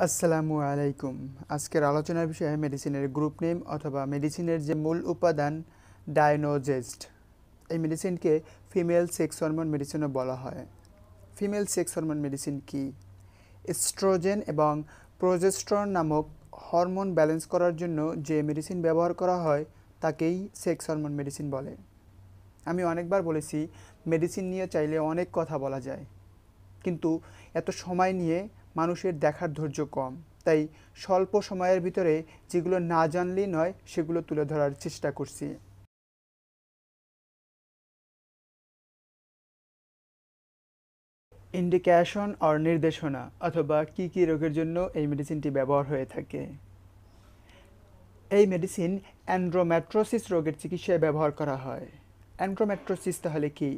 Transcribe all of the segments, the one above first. असलामुआलैकुम आजकेर आलोचनार विषय मेडिसिनेर group name अथवा मेडिसिनेर जे मूल उपादान डायनोजेस्ट ये मेडिसिन के फिमेल सेक्स हर्मोन मेडिसिनों बला है। फिमेल सेक्स हर्मोन मेडिसिन की एस्ट्रोजेन एवं प्रोजेस्टरन नामक हर्मोन बैलेंस करार जन्य जे मेडिसिन व्यवहार करा है ताकेई सेक्स हर्मोन मेडिसिन बोले। आमी अनेकबार बोलेছি मेडिसिन निये चाइले अनेक कथा बला जाए किन्तु एत समय निये मानुषेर देखार धैर्य कम, ताई स्वल्प समयेर भितरे जेगुलो ना जानलेই নয় সেগুলো तुले धरार चेष्टा करছি। इंडिकेशन और निर्देशना अथवा की रोगের জন্য এই মেডিসিনটি ব্যবহার হয়ে থাকে। এই মেডিসিন অ্যান্ড্রোমেট্রোসিস রোগের চিকিৎসায় ব্যবহার করা হয়। অ্যান্ড্রোমেট্রোসিস তাহলে কি?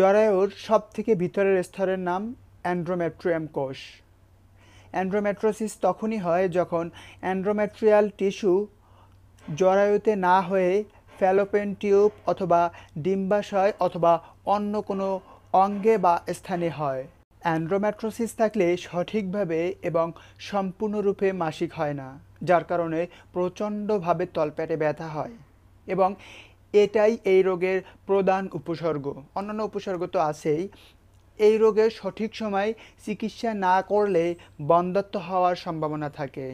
জরায়ুর সবথেকে ভিতরের স্তরের নাম অ্যান্ড্রোমেট্রিয়াম কোষ। অ্যান্ড্রোমেট্রোসিস তখনই হয় যখন অ্যান্ড্রোমেট্রিয়াল টিস্যু জরায়ুতে না হয়ে ফ্যালোপিয়ান টিউব অথবা ডিম্বাশয় অথবা অন্য কোনো अंगे बा स्थाने हय। एंड्रोमेट्रोसिस थाकले सठिक भावे एवं सम्पूर्ण रूपे मासिक हय ना, जार कारणे प्रचंड भावे तलपेटे व्यथा हय एवं एटाई एई रोगेर प्रधान उपसर्ग। अन्यान्य उपसर्ग तो आछेई, एई रोगेर सठिक समय चिकित्सा ना करले बन्धत्व हওয়ার सम्भावना थाके।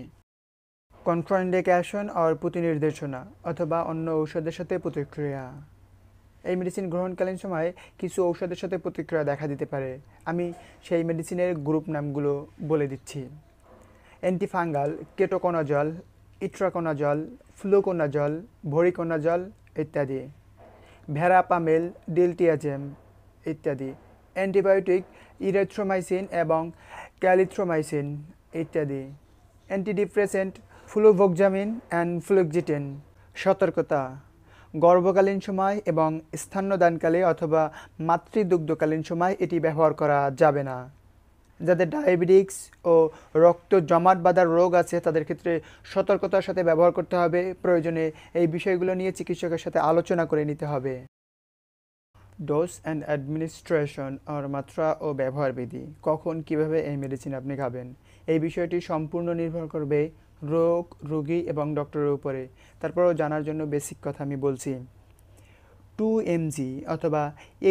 कन्ट्राइन्डिकेशन और प्रतिनिर्देशना अथवा अन्य औषधेर साथे प्रतिक्रिया এই মেডিসিন গ্রহণকালীন সময় কিছু ঔষধের সাথে প্রতিক্রিয়া দেখা দিতে পারে। আমি সেই মেডিসিনের গ্রুপ নামগুলো বলে দিচ্ছি। Antifungal, ketoconazole, itraconazole, fluconazole, voriconazole ইত্যাদি, ভেরাপামিল, ডিলটিয়াজেম ইত্যাদি, অ্যান্টিবায়োটিক ইরিথ্রোমাইসিন এবং ক্যালিথ্রোমাইসিন ইত্যাদি, অ্যান্টিডিপ্রেসেন্ট ফ্লুভোক্সামিন অ্যান্ড ফ্লুক্সিটিন। সতর্কতা: गर्भकालीन समय एवं स्तन्यदानकाले अथवा मातृदुग्धकालीन समय एटी व्यवहार करा जाबे ना। যাদের ডায়াবেটিস ও রক্ত জমাট বাঁধার রোগ আছে তাদের ক্ষেত্রে সতর্কতার সাথে ব্যবহার করতে হবে। প্রয়োজনে এই বিষয়গুলো নিয়ে চিকিৎসকের সাথে আলোচনা করে নিতে হবে। ডোজ অ্যান্ড অ্যাডমিনিস্ট্রেশন আর মাত্রা ও ব্যবহার বিধি, কখন কিভাবে এই মেডিসিন আপনি খাবেন এই বিষয়টি সম্পূর্ণ নির্ভর করবে রোগ, রোগী এবং ডক্টরের উপরে। তারপরেও জানার জন্য বেসিক কথা আমি বলছি। 2 mg অথবা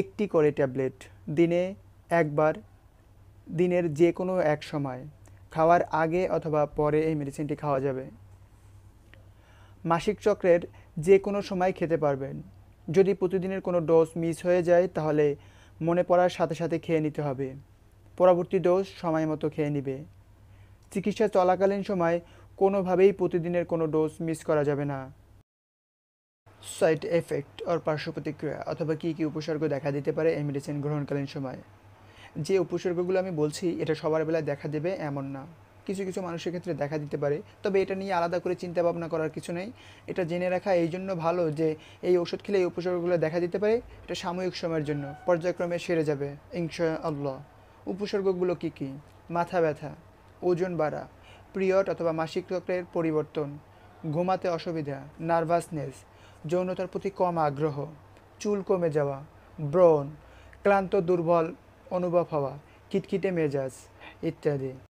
একটি করে ট্যাবলেট দিনে একবার দিনের যে কোনো এক সময় খাওয়ার আগে অথবা পরে এই মেডিসিনটি খাওয়া যাবে। মাসিক চক্রের যে কোনো সময় খেতে পারবেন। যদি প্রতিদিনের কোনো ডোজ মিস হয়ে যায় তাহলে মনে পড়ার সাথে সাথে খেয়ে নিতে হবে। পরবর্তী ডোজ সময় মতো খেয়ে নেবে। চিকিৎসা চলাকালীন সময় কোনোভাবেই প্রতিদিনের কোনো ডোজ মিস করা যাবে না। সাইড এফেক্ট আর পার্শ্ব প্রতিক্রিয়া অথবা কী কী উপসর্গ দেখা দিতে পারে এই মেডিসিন গ্রহণকালীন সময়। যে উপসর্গগুলো আমি বলছি এটা সবার বেলায় দেখা দেবে এমন না, কিছু কিছু মানুষের ক্ষেত্রে দেখা দিতে পারে। তবে এটা নিয়ে আলাদা করে চিন্তা ভাবনা করার কিছু নেই। এটা জেনে রাখা এই জন্য ভালো যে এই ওষুধ খেলে এই উপসর্গগুলো দেখা দিতে পারে। এটা সাময়িক সময়ের জন্য, পর্যায়ক্রমে সেরে যাবে ইনশাআল্লাহ। উপসর্গগুলো কী কী? মাথা ব্যথা, ওজন বাড়া, পিরিয়ড অথবা মাসিক চক্রের পরিবর্তন, ঘুমাতে অসুবিধা, নার্ভাসনেস, যৌনতার প্রতি কম আগ্রহ, চুল কমে যাওয়া, ব্রণ, ক্লান্ত দুর্বল অনুভব হওয়া, খিটখিটে মেজাজ ইত্যাদি।